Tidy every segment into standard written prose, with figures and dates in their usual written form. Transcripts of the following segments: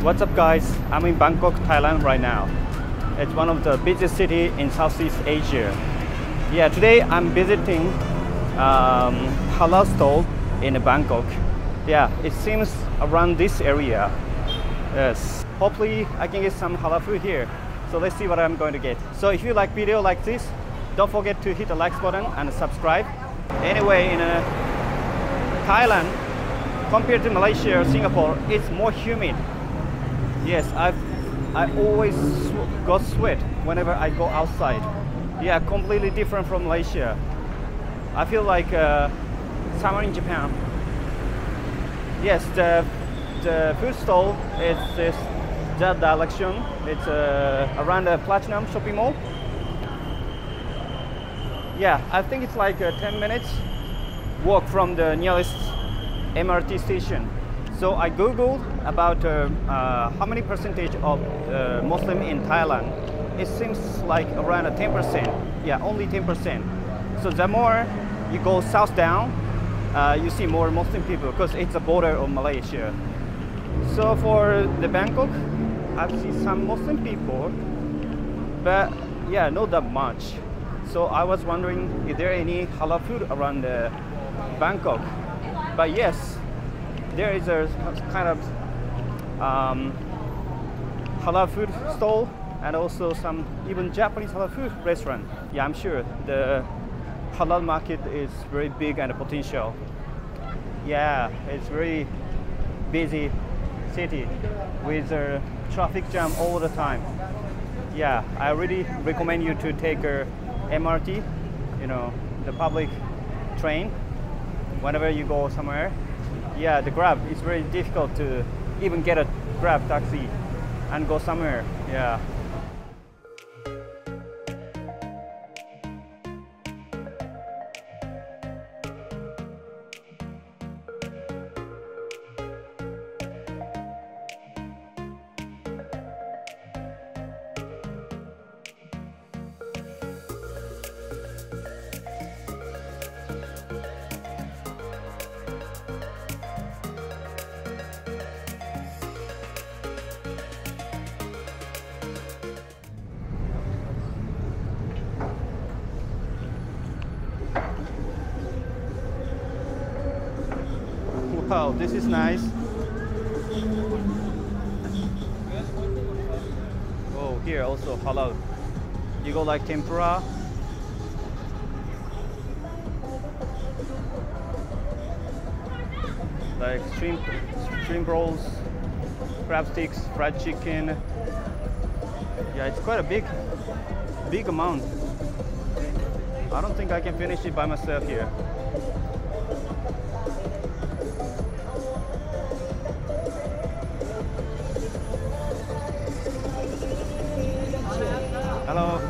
What's up guys, I'm in Bangkok, Thailand right now. It's one of the busiest cities in Southeast Asia. Yeah, today I'm visiting halal stall in Bangkok. Yeah, it seems around this area. Yes, hopefully I can get some halal food here. So let's see what I'm going to get. So if you like video like this, don't forget to hit the like button and subscribe. Anyway, in Thailand, compared to Malaysia or Singapore, it's more humid. Yes, I always got sweat whenever I go outside. Yeah, completely different from Malaysia. I feel like summer in Japan. Yes, the food stall is that direction. It's around the Platinum shopping mall. Yeah, I think it's like a 10 minutes walk from the nearest MRT station. So I googled about how many percentage of Muslim in Thailand. It seems like around 10%. Yeah, only 10%. So the more you go south down, you see more Muslim people because it's a border of Malaysia. So for the Bangkok, I've seen some Muslim people, but yeah, not that much. So I was wondering, is there any halal food around Bangkok? But yes, there is a kind of halal food stall and also some even Japanese halal food restaurant. Yeah, I'm sure the halal market is very big and potential. Yeah, it's very busy city with a traffic jam all the time. Yeah, I really recommend you to take a MRT, you know, the public train, whenever you go somewhere. Yeah, the Grab, it's very difficult to even get a Grab taxi and go somewhere, yeah. Wow, this is nice. Oh, here also halal. You go like tempura. Like shrimp rolls, crab sticks, fried chicken. Yeah, it's quite a big amount. I don't think I can finish it by myself here. Hello.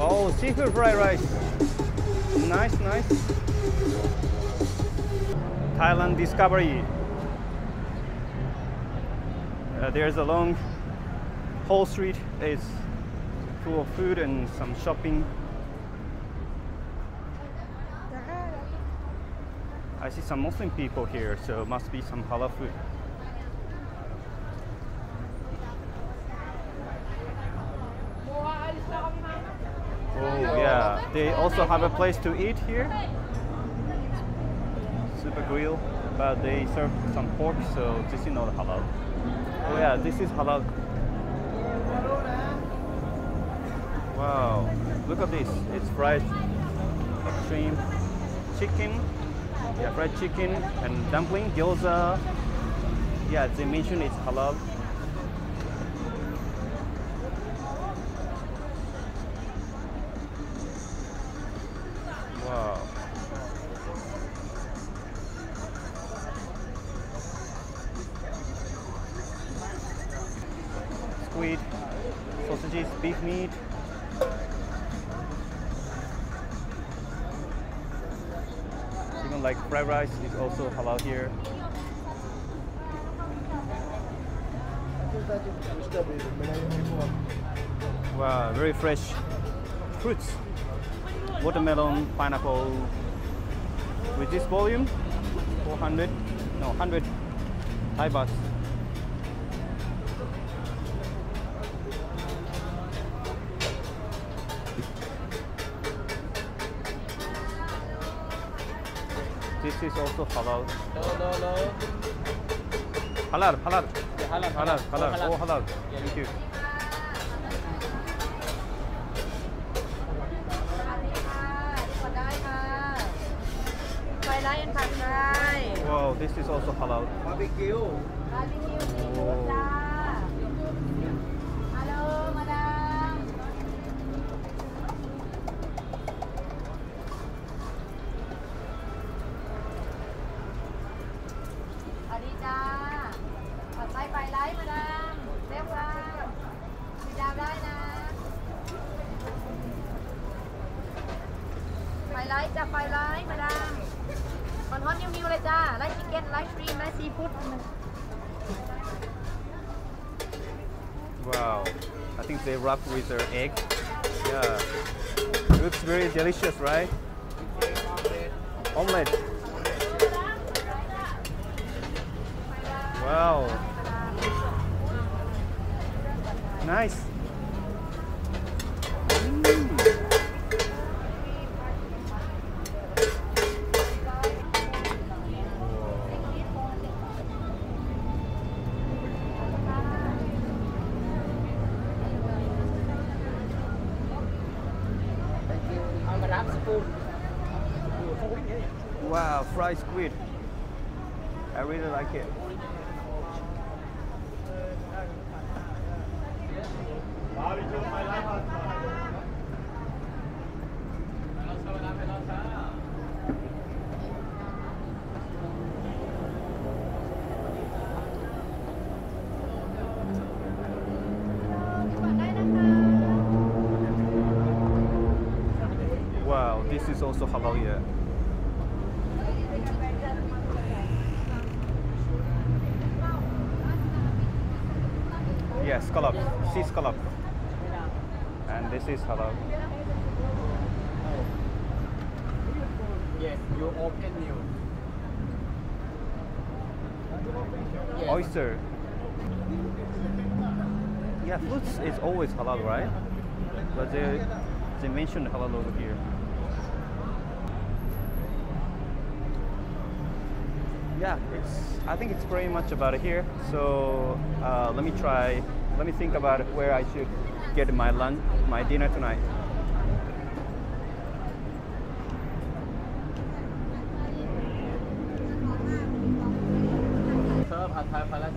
Oh, seafood fried rice. Nice, nice. Thailand Discovery. There's a long whole street is full of food and some shopping. I see some Muslim people here, so must be some halal food. They also have a place to eat here, Super Grill, but they serve some pork, so this is not halal. Oh yeah, this is halal. Wow, look at this, it's fried shrimp, chicken, yeah, fried chicken and dumpling, gyoza. Yeah, they mention it's halal. Squid, sausages, beef meat. Even like fried rice is also halal here. Wow, very fresh fruits. Watermelon, pineapple, with this volume, 400, no, 100 Thai baht. This is also halal. No. Halal. Yeah, halal. Oh, halal. Yeah. Thank you. Wow, this is also halal. Barbecue. Oh. Wow, I think they wrap with their egg. Yeah, it looks very delicious, right? Omelette. Wow, nice. Wow, fried squid. I really like it. Wow, this is also halal here. Yes, scallop, sea scallop, and this is halal. Yes, you open new oyster. Yeah, fruits is always halal, right? But they mentioned halal over here. Yeah, I think it's pretty much about it here. So let me think about where I should get my lunch, my dinner tonight.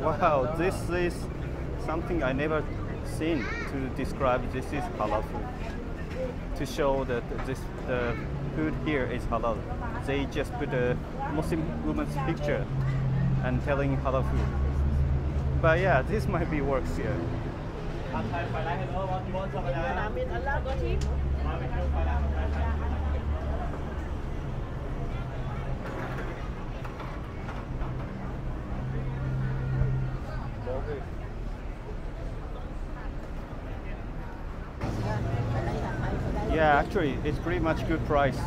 Wow, this is something I never seen to describe. This is halal food. To show that the food here is halal. They just put a Muslim woman's picture and telling halal food. But yeah, this might be works here. Yeah, actually, it's pretty much good price.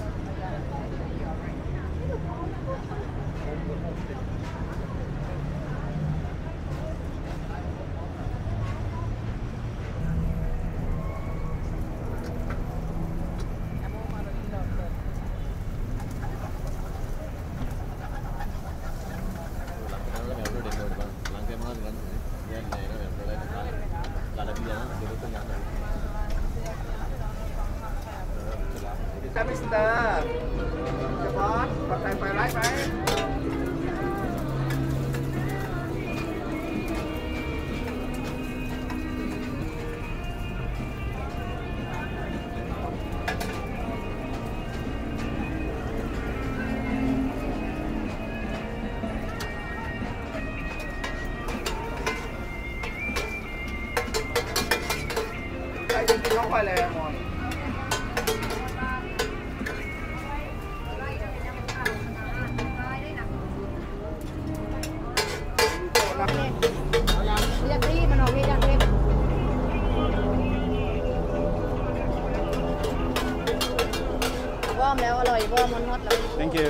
Wow, อมแล้วอร่อยเวอร์มอนดแล้ว thank you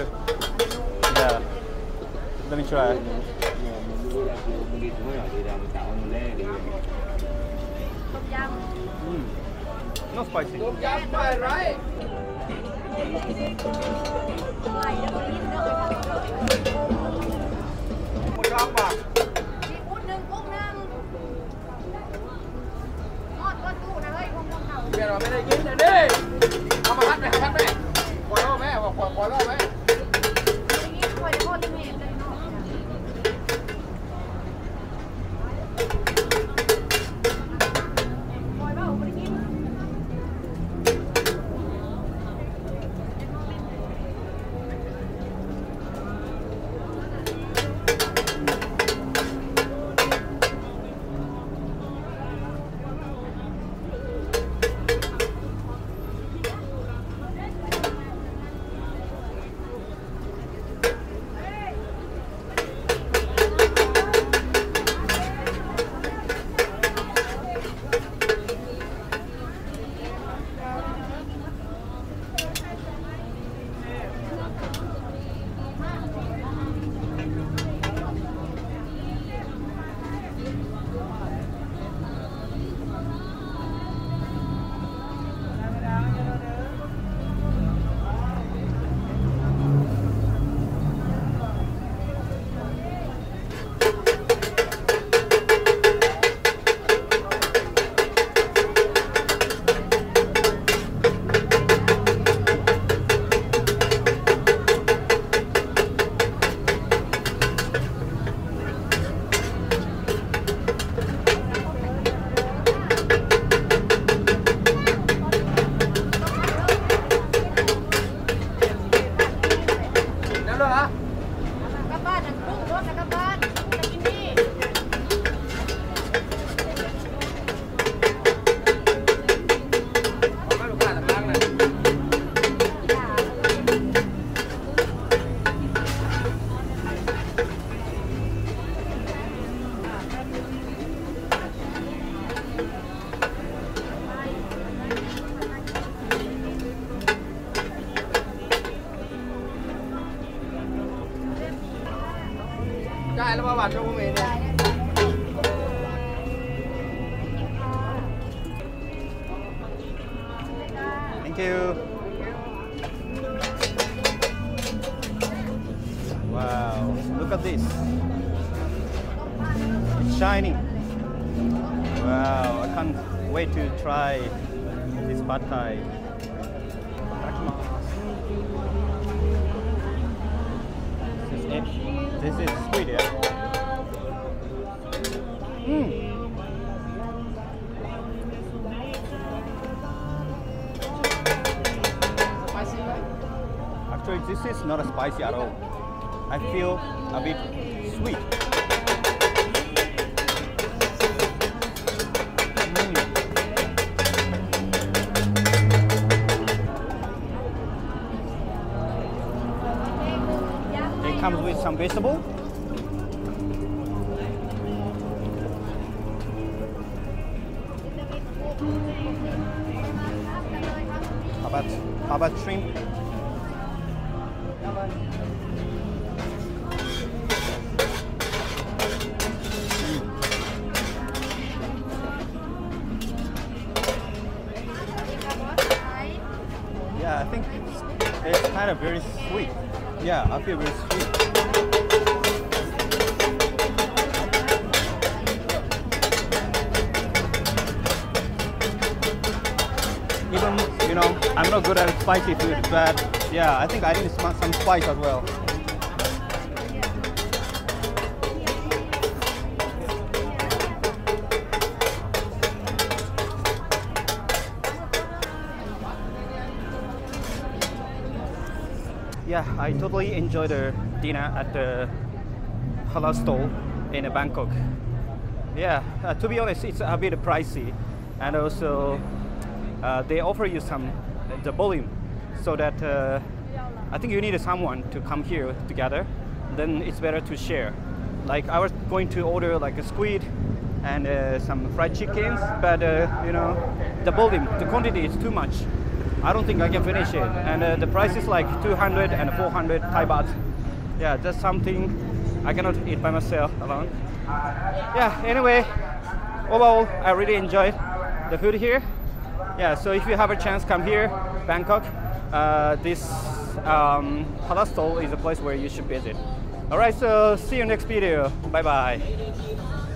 yeah let me try not spicy right thank you wow look at this it's shiny wow I can't wait to try this pad thai this is it this is sweet yeah This is not spicy at all. I feel a bit sweet. It comes with some vegetable. How about shrimp? Yeah, I think it's kind of very sweet. Yeah, I feel very sweet. Even, you know, I'm not good at spicy food, but yeah, I think I need some spice as well. Yeah, I totally enjoyed the dinner at the halal stall in Bangkok. Yeah, to be honest, it's a bit pricey, and also they offer you the volume. So that I think you need someone to come here together. Then it's better to share. Like I was going to order like a squid and some fried chickens, but you know the volume, the quantity is too much. I don't think I can finish it. And the price is like 200 and 400 Thai baht. Yeah, that's something I cannot eat by myself alone. Yeah, anyway, overall, I really enjoyed the food here. Yeah, so if you have a chance, come here, Bangkok. This halal stall is a place where you should visit. Alright, so see you next video. Bye bye.